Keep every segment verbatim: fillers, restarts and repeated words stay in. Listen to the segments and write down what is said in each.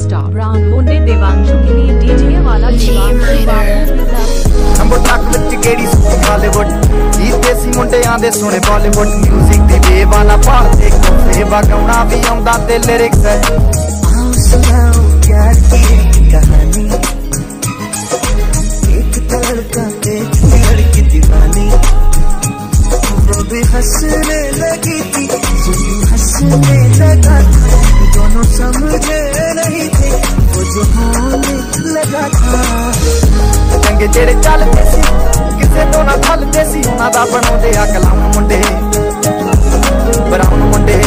Star brown मुंडे देवांशु के लिए DJ वाला हम वो तक बच्चे केड़ी सुख बॉलीवुड इस देसी मुंडे आंदे सोने बॉलीवुड म्यूजिक दी वे वाला पाल देखो सेवा गाउना भी आंदा ते लिरिक्स है आओ सुनाओ प्यार की कहानी एक तड़का पे लड़की दीवानी वो भी हंसने लगी थी तुम हंसने लगा दोनों समझे नहीं थे वो जो हाल लगा था चंगे जेड़े चलते सी किसे तो ना थलते सी उन्हां दा बनाउंदे आ कलाम मुंडे ब्राउन मुंडे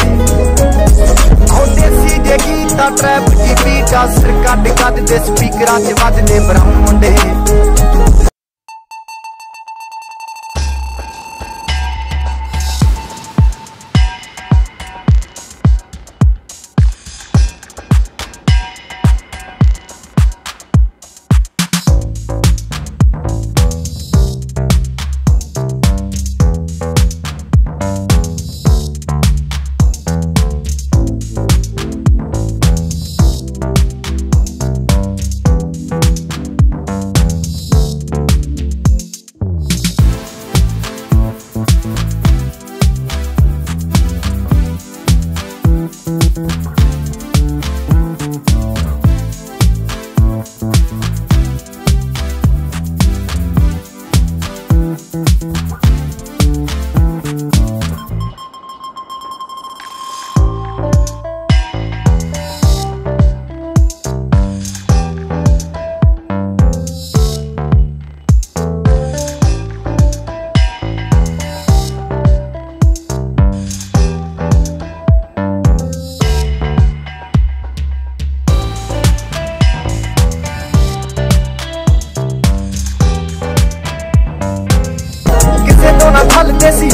आउंदे सी जे गीता ट्रैप दी बीटा सिर कट कट दे स्पीकरां च वजदे ब्राउन मुंडे।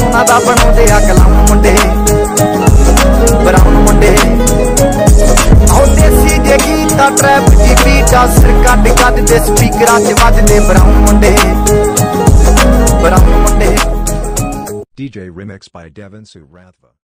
उन्हां दा बनाउंदे आ कलाम मुंडे ब्राउन मुंडे आउंदे सी जे गीता ट्रैप दी बीटा सिर कट कट दे स्पीकरां च वजदे ब्राउन मुंडे ब्राउन मुंडे। DJ remix by Devansu Rathwa.